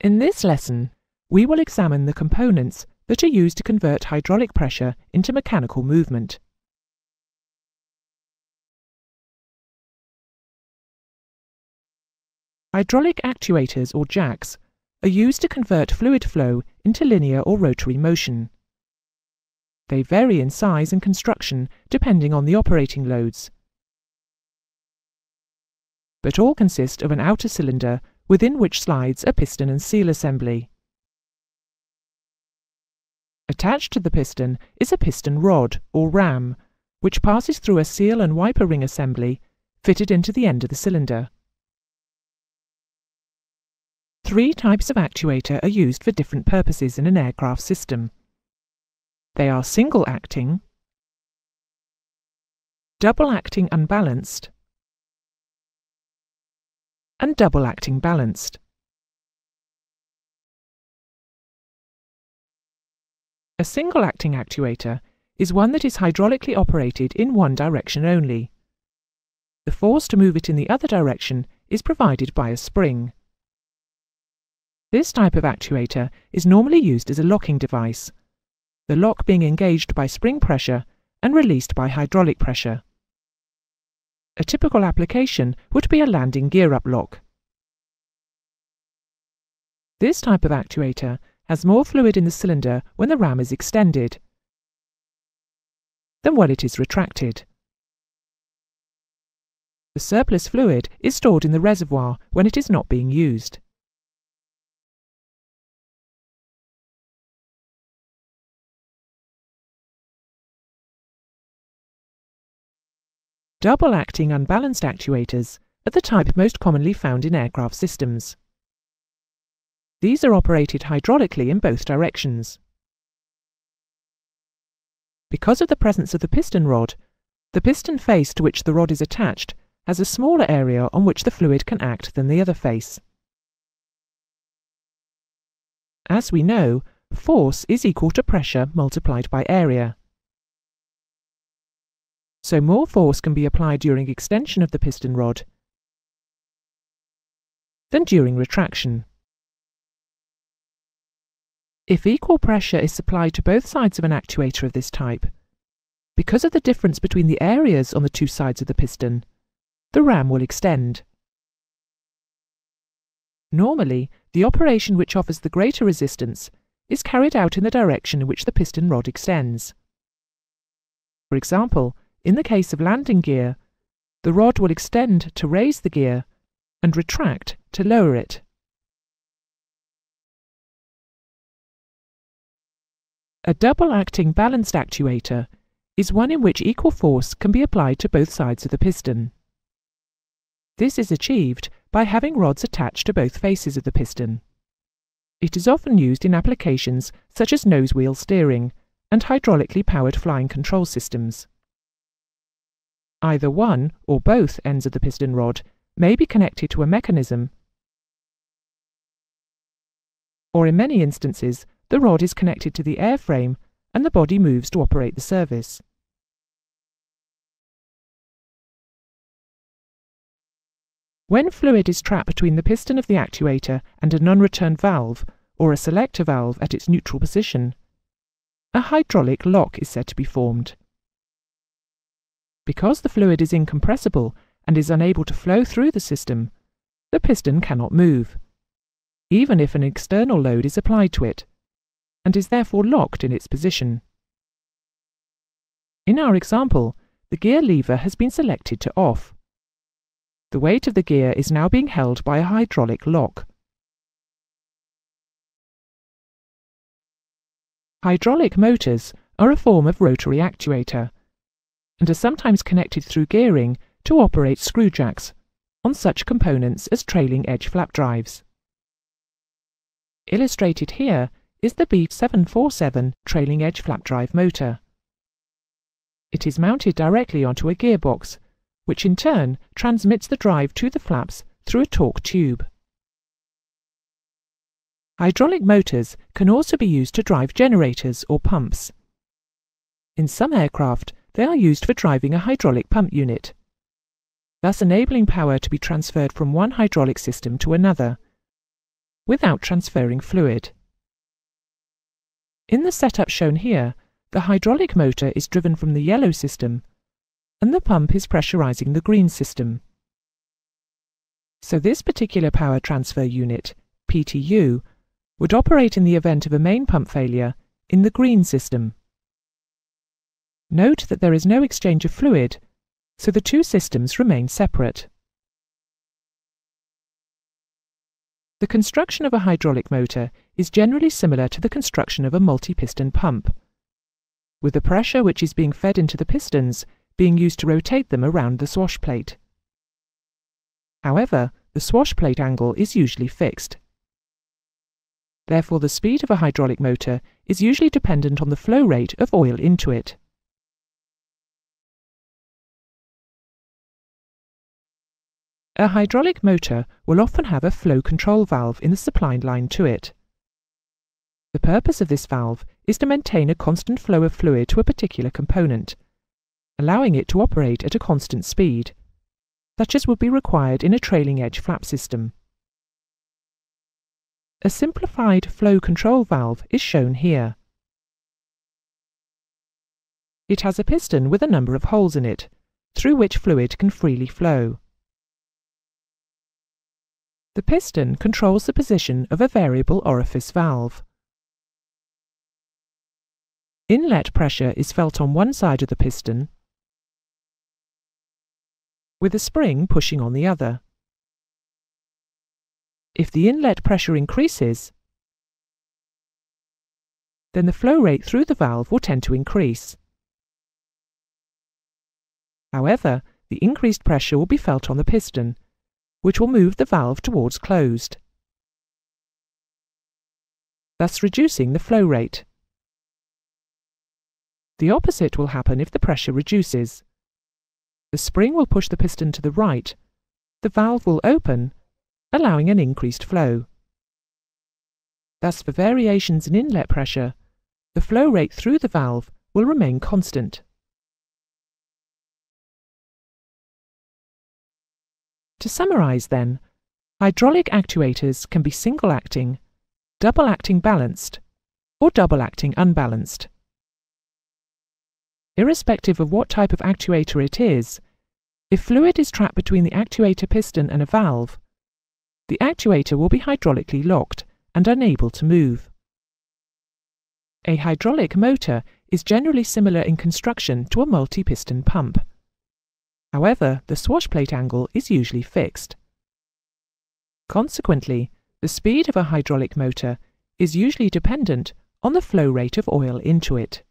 In this lesson, we will examine the components that are used to convert hydraulic pressure into mechanical movement. Hydraulic actuators or jacks are used to convert fluid flow into linear or rotary motion. They vary in size and construction depending on the operating loads, but all consist of an outer cylinder within which slides a piston and seal assembly. Attached to the piston is a piston rod, or ram, which passes through a seal and wiper ring assembly fitted into the end of the cylinder. Three types of actuator are used for different purposes in an aircraft system. They are single-acting, double-acting unbalanced, and double-acting balanced. A single-acting actuator is one that is hydraulically operated in one direction only. The force to move it in the other direction is provided by a spring. This type of actuator is normally used as a locking device, the lock being engaged by spring pressure and released by hydraulic pressure. A typical application would be a landing gear-up lock. This type of actuator has more fluid in the cylinder when the ram is extended than when it is retracted. The surplus fluid is stored in the reservoir when it is not being used. Double-acting unbalanced actuators are the type most commonly found in aircraft systems. These are operated hydraulically in both directions. Because of the presence of the piston rod, the piston face to which the rod is attached has a smaller area on which the fluid can act than the other face. As we know, force is equal to pressure multiplied by area. So more force can be applied during extension of the piston rod than during retraction. If equal pressure is supplied to both sides of an actuator of this type, because of the difference between the areas on the two sides of the piston, the ram will extend. Normally, the operation which offers the greater resistance is carried out in the direction in which the piston rod extends. For example, in the case of landing gear, the rod will extend to raise the gear and retract to lower it. A double-acting balanced actuator is one in which equal force can be applied to both sides of the piston. This is achieved by having rods attached to both faces of the piston. It is often used in applications such as nose wheel steering and hydraulically powered flying control systems. Either one or both ends of the piston rod may be connected to a mechanism, or in many instances, the rod is connected to the airframe and the body moves to operate the service. When fluid is trapped between the piston of the actuator and a non-return valve or a selector valve at its neutral position, a hydraulic lock is said to be formed. Because the fluid is incompressible and is unable to flow through the system, the piston cannot move, even if an external load is applied to it, and is therefore locked in its position. In our example, the gear lever has been selected to off. The weight of the gear is now being held by a hydraulic lock. Hydraulic motors are a form of rotary actuator and are sometimes connected through gearing to operate screw jacks on such components as trailing edge flap drives. Illustrated here is the B747 trailing edge flap drive motor. It is mounted directly onto a gearbox, which in turn transmits the drive to the flaps through a torque tube. Hydraulic motors can also be used to drive generators or pumps. In some aircraft, they are used for driving a hydraulic pump unit, thus enabling power to be transferred from one hydraulic system to another, without transferring fluid. In the setup shown here, the hydraulic motor is driven from the yellow system and the pump is pressurizing the green system. So this particular power transfer unit, PTU, would operate in the event of a main pump failure in the green system. Note that there is no exchange of fluid, so the two systems remain separate. The construction of a hydraulic motor is generally similar to the construction of a multi-piston pump, with the pressure which is being fed into the pistons being used to rotate them around the swash plate. However, the swash plate angle is usually fixed. Therefore, the speed of a hydraulic motor is usually dependent on the flow rate of oil into it. A hydraulic motor will often have a flow control valve in the supply line to it. The purpose of this valve is to maintain a constant flow of fluid to a particular component, allowing it to operate at a constant speed, such as would be required in a trailing edge flap system. A simplified flow control valve is shown here. It has a piston with a number of holes in it, through which fluid can freely flow. The piston controls the position of a variable orifice valve. Inlet pressure is felt on one side of the piston, with a spring pushing on the other. If the inlet pressure increases, then the flow rate through the valve will tend to increase. However, the increased pressure will be felt on the piston, which will move the valve towards closed, thus reducing the flow rate. The opposite will happen if the pressure reduces. The spring will push the piston to the right, the valve will open, allowing an increased flow. Thus, for variations in inlet pressure, the flow rate through the valve will remain constant. To summarise then, hydraulic actuators can be single-acting, double-acting balanced, or double-acting unbalanced. Irrespective of what type of actuator it is, if fluid is trapped between the actuator piston and a valve, the actuator will be hydraulically locked and unable to move. A hydraulic motor is generally similar in construction to a multi-piston pump. However, the swash plate angle is usually fixed. Consequently, the speed of a hydraulic motor is usually dependent on the flow rate of oil into it.